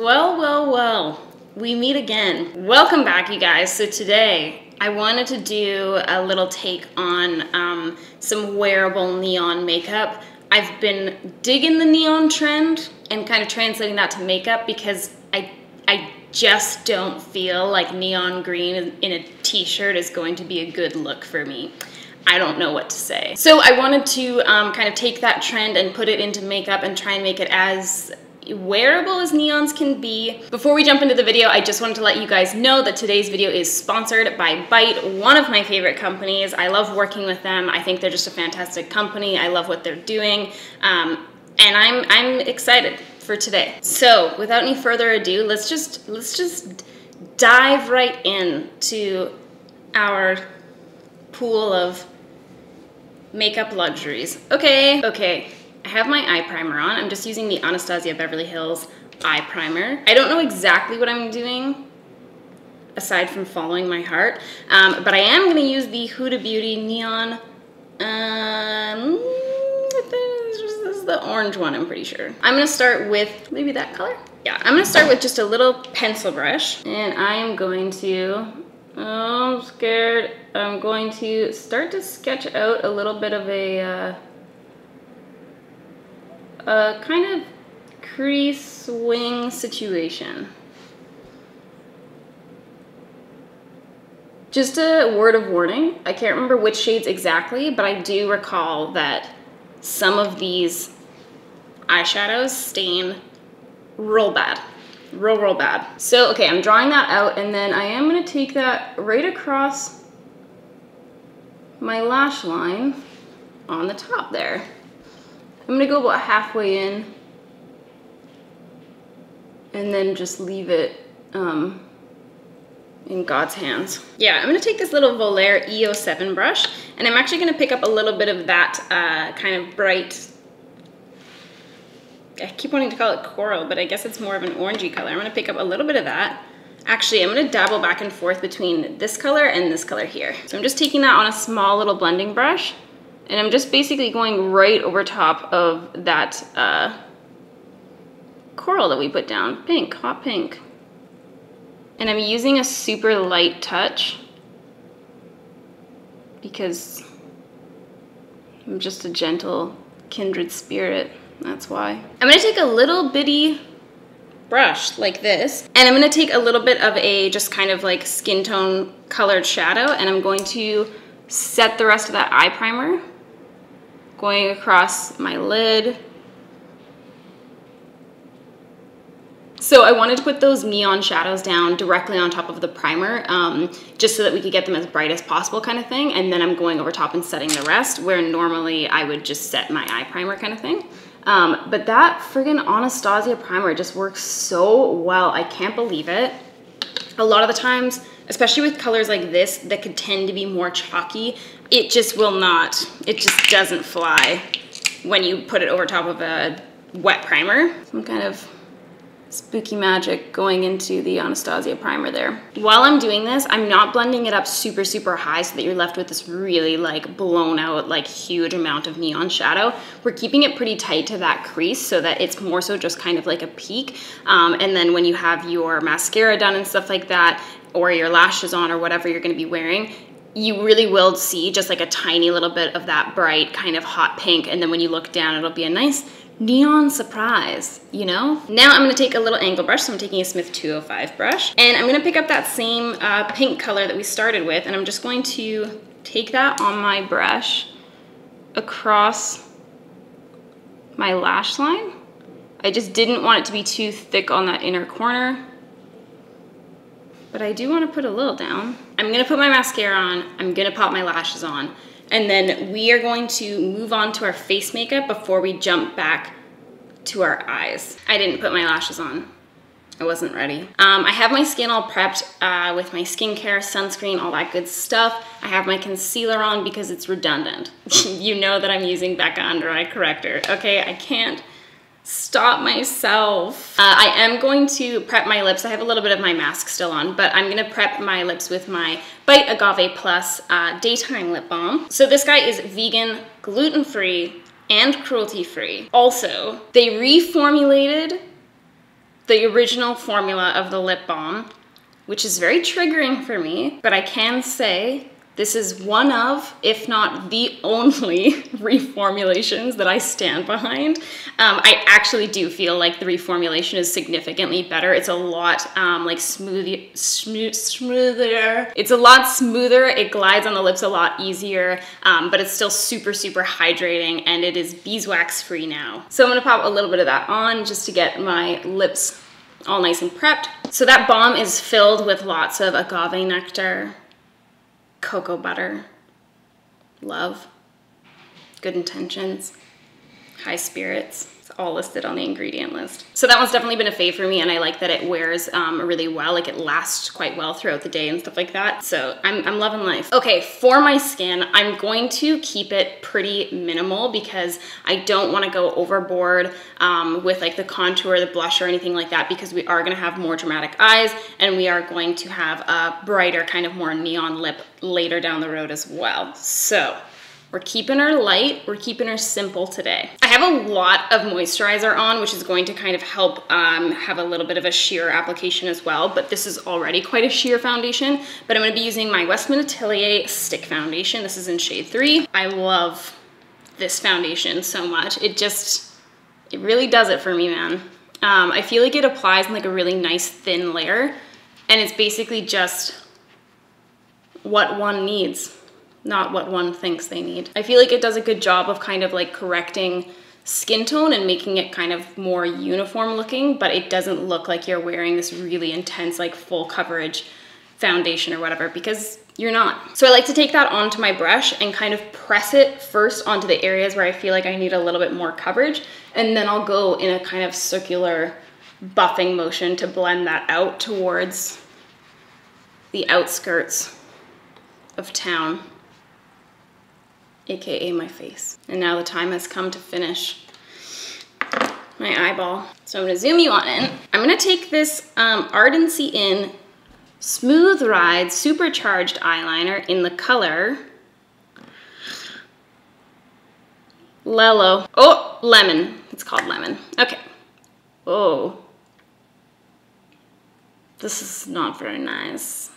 Well, we meet again. Welcome back, you guys. So today I wanted to do a little take on some wearable neon makeup. I've been digging the neon trend and kind of translating that to makeup because I just don't feel like neon green in a t-shirt is going to be a good look for me. I don't know what to say. So I wanted to kind of take that trend and put it into makeup and try and make it as wearable as neons can be. Before we jump into the video, I just wanted to let you guys know that today's video is sponsored by Bite, one of my favorite companies. I love working with them. I think they're just a fantastic company. I love what they're doing, and I'm excited for today. So without any further ado, let's just dive right in to our pool of makeup luxuries. Okay. I have my eye primer on. I'm just using the Anastasia Beverly Hills eye primer. I don't know exactly what I'm doing aside from following my heart, but I am going to use the Huda Beauty Neon. This is the orange one, I'm pretty sure. I'm going to start with maybe that color. Yeah, I'm going to start with just a little pencil brush, and I am going to, oh, I'm scared. I'm going to start to sketch out a little bit of a kind of crease wing situation. Just a word of warning, I can't remember which shades exactly, but I do recall that some of these eyeshadows stain real bad. So okay, I'm drawing that out, and then I am going to take that right across my lash line on the top there. I'm gonna go about halfway in and then just leave it in God's hands. Yeah, I'm gonna take this little Volair E07 brush, and I'm actually gonna pick up a little bit of that kind of bright, I keep wanting to call it coral, but I guess it's more of an orangey color. I'm gonna pick up a little bit of that. Actually, I'm gonna dabble back and forth between this color and this color here. So I'm just taking that on a small little blending brush, and I'm just basically going right over top of that coral that we put down. Pink, hot pink. And I'm using a super light touch because I'm just a gentle kindred spirit, that's why. I'm gonna take a little bitty brush like this, and I'm gonna take a little bit of a just kind of like skin tone colored shadow, and I'm going to set the rest of that eye primer going across my lid. So I wanted to put those neon shadows down directly on top of the primer, just so that we could get them as bright as possible kind of thing. And then I'm going over top and setting the rest where normally I would just set my eye primer kind of thing. But that friggin' Anastasia primer just works so well. I can't believe it. A lot of the times, especially with colors like this that could tend to be more chalky, it just will not, it just doesn't fly when you put it over top of a wet primer. Some kind of spooky magic going into the Anastasia primer there. While I'm doing this, I'm not blending it up super, super high so that you're left with this really like blown out, like huge amount of neon shadow. We're keeping it pretty tight to that crease so that it's more so just kind of like a peak. And then when you have your mascara done and stuff like that, or your lashes on or whatever you're gonna be wearing, you really will see just like a tiny little bit of that bright kind of hot pink, and then when you look down, it'll be a nice neon surprise, you know? Now I'm gonna take a little angle brush, so I'm taking a Smith 205 brush, and I'm gonna pick up that same pink color that we started with, and I'm just going to take that on my brush across my lash line. I just didn't want it to be too thick on that inner corner, but I do want to put a little down. I'm gonna put my mascara on, I'm gonna pop my lashes on, and then we are going to move on to our face makeup before we jump back to our eyes. I didn't put my lashes on. I wasn't ready. I have my skin all prepped with my skincare, sunscreen, all that good stuff. I have my concealer on because it's redundant. You know that I'm using Becca Under Eye Corrector, okay? I can't stop myself. I am going to prep my lips. I have a little bit of my mask still on, but I'm gonna prep my lips with my Bite Agave Plus Daytime Lip Balm. So this guy is vegan, gluten-free, and cruelty-free. Also, they reformulated the original formula of the lip balm, which is very triggering for me, but I can say this is one of, if not the only, reformulations that I stand behind. I actually do feel like the reformulation is significantly better. It's a lot smoother. It's a lot smoother. It glides on the lips a lot easier, but it's still super, super hydrating, and it is beeswax free now. So I'm gonna pop a little bit of that on just to get my lips all nice and prepped. So that balm is filled with lots of agave nectar, cocoa butter, love, good intentions, high spirits. It's all listed on the ingredient list. So that one's definitely been a fave for me, and I like that it wears really well, like it lasts quite well throughout the day and stuff like that. So I'm loving life. Okay, for my skin, I'm going to keep it pretty minimal because I don't wanna go overboard with like the contour, the blush or anything like that, because we are gonna have more dramatic eyes and we are going to have a brighter kind of more neon lip later down the road as well. So we're keeping her light, we're keeping her simple today. I have a lot of moisturizer on, which is going to kind of help have a little bit of a sheer application as well, but this is already quite a sheer foundation. But I'm gonna be using my Westman Atelier Stick Foundation. This is in shade 3. I love this foundation so much. It really does it for me, man. I feel like it applies in like a really nice thin layer, and it's basically just what one needs, not what one thinks they need. I feel like it does a good job of kind of like correcting skin tone and making it kind of more uniform looking, but it doesn't look like you're wearing this really intense like full coverage foundation or whatever, because you're not. So I like to take that onto my brush and kind of press it first onto the areas where I feel like I need a little bit more coverage, and then I'll go in a kind of circular buffing motion to blend that out towards the outskirts of town, AKA my face. And now the time has come to finish my eyeball. So I'm gonna zoom you on in. I'm gonna take this Ardency Inn Smooth Ride Supercharged Eyeliner in the color Lello. Oh, lemon, it's called lemon. Okay, oh. This is not very nice.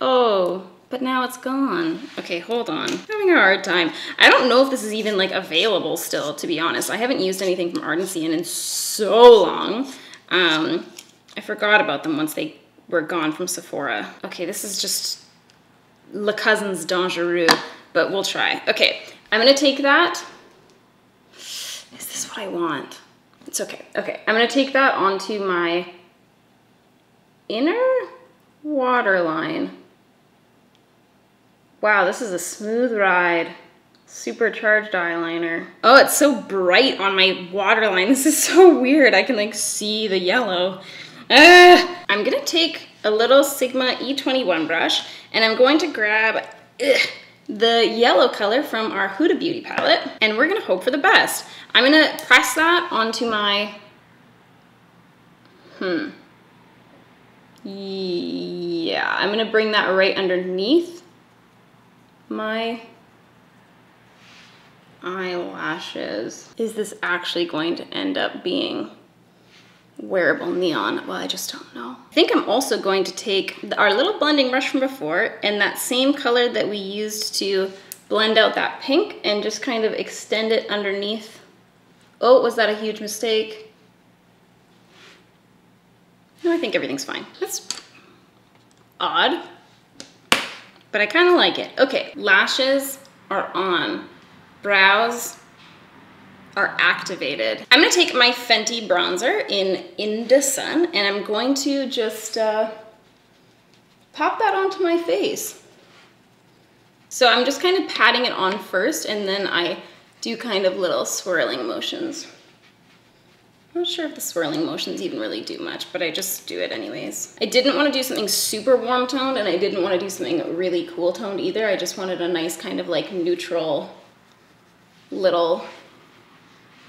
Oh. But now it's gone. Okay, hold on. I'm having a hard time. I don't know if this is even like available still, to be honest. I haven't used anything from Ardency Inn in so long. I forgot about them once they were gone from Sephora. Okay, this is just Le Couvent Dangereux, but we'll try. Okay, I'm gonna take that. Is this what I want? It's okay. Okay, I'm gonna take that onto my inner waterline. Wow, this is a Smooth Ride Supercharged Eyeliner. Oh, it's so bright on my waterline. This is so weird. I can like see the yellow. I'm gonna take a little Sigma E21 brush, and I'm going to grab the yellow color from our Huda Beauty palette, and we're gonna hope for the best. I'm gonna press that onto my, yeah, I'm gonna bring that right underneath my eyelashes. Is this actually going to end up being wearable neon? Well, I just don't know. I think I'm also going to take our little blending brush from before and that same color that we used to blend out that pink and just kind of extend it underneath. Oh, was that a huge mistake? No, I think everything's fine. That's odd, but I kind of like it. Okay, lashes are on. Brows are activated. I'm gonna take my Fenty bronzer in the sun, and I'm going to just pop that onto my face. So I'm just kind of patting it on first, and then I do kind of little swirling motions. I'm not sure if the swirling motions even really do much, but I just do it anyways. I didn't want to do something super warm toned, and I didn't want to do something really cool toned either. I just wanted a nice kind of like neutral little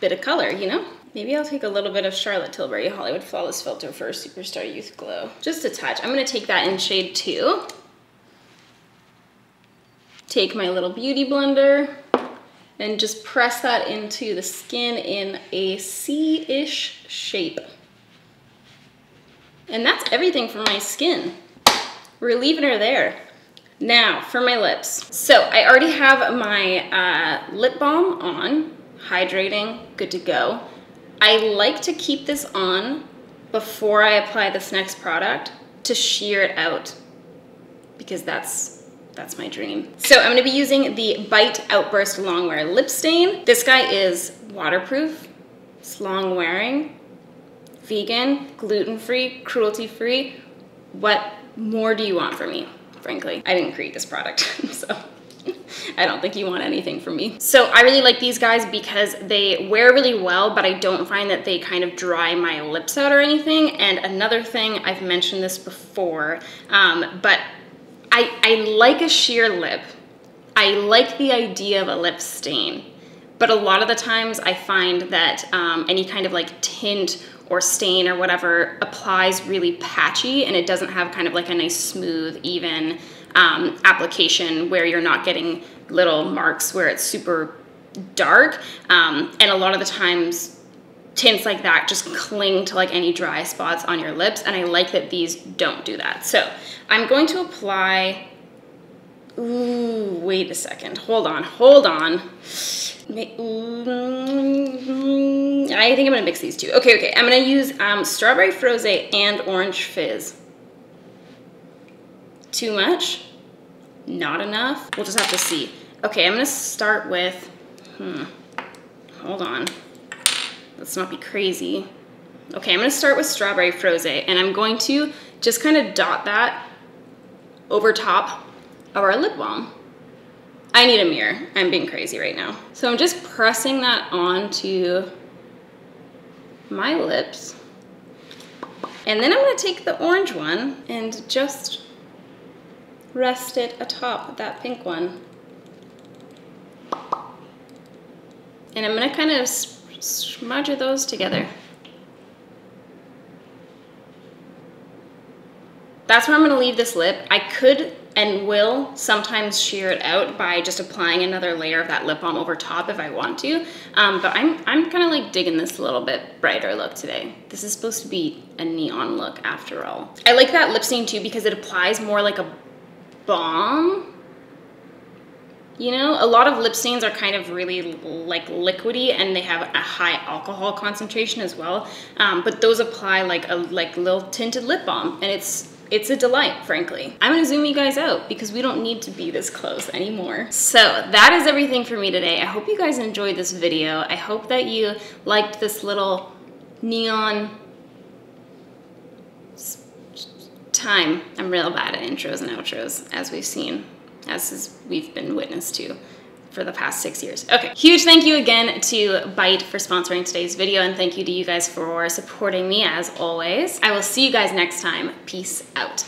bit of color, you know? Maybe I'll take a little bit of Charlotte Tilbury Hollywood Flawless Filter for Superstar Youth Glow. Just a touch. I'm gonna take that in shade 2. Take my little beauty blender and just press that into the skin in a C-ish shape. And that's everything for my skin. We're leaving her there. Now for my lips. So I already have my lip balm on, hydrating, good to go. I like to keep this on before I apply this next product to sheer it out, because that's my dream. So I'm gonna be using the Bite Outburst Longwear Lip Stain. This guy is waterproof, it's long wearing, vegan, gluten-free, cruelty-free. What more do you want from me? Frankly, I didn't create this product, so I don't think you want anything from me. So I really like these guys because they wear really well, but I don't find that they kind of dry my lips out or anything. And another thing, I've mentioned this before, but I like a sheer lip. I like the idea of a lip stain, but a lot of the times I find that any kind of like tint or stain or whatever applies really patchy, and it doesn't have kind of like a nice smooth, even application where you're not getting little marks where it's super dark. And a lot of the times tints like that just cling to like any dry spots on your lips, and I like that these don't do that. So I'm going to apply, ooh, wait a second, hold on. I think I'm gonna mix these two. Okay, I'm gonna use Strawberry Froze and Orange Fizz. Too much? Not enough? We'll just have to see. Okay, I'm gonna start with, hold on. Let's not be crazy. Okay, I'm gonna start with Strawberry Froze, and I'm going to just kind of dot that over top of our lip balm. I need a mirror. I'm being crazy right now. So I'm just pressing that onto my lips. And then I'm gonna take the orange one and just rest it atop that pink one. And I'm gonna kind of smudge those together. That's where I'm gonna leave this lip. I could and will sometimes sheer it out by just applying another layer of that lip balm over top if I want to, but I'm kind of like digging this a little bit brighter look today. This is supposed to be a neon look after all. I like that lip stain too because it applies more like a balm. You know, a lot of lip stains are kind of really like liquidy, and they have a high alcohol concentration as well, but those apply like a little tinted lip balm, and it's a delight, frankly. I'm gonna zoom you guys out because we don't need to be this close anymore. So that is everything for me today. I hope you guys enjoyed this video. I hope that you liked this little neon time. I'm real bad at intros and outros, as we've seen, as we've been witness to for the past 6 years. Okay, huge thank you again to Bite for sponsoring today's video, and thank you to you guys for supporting me as always. I will see you guys next time. Peace out.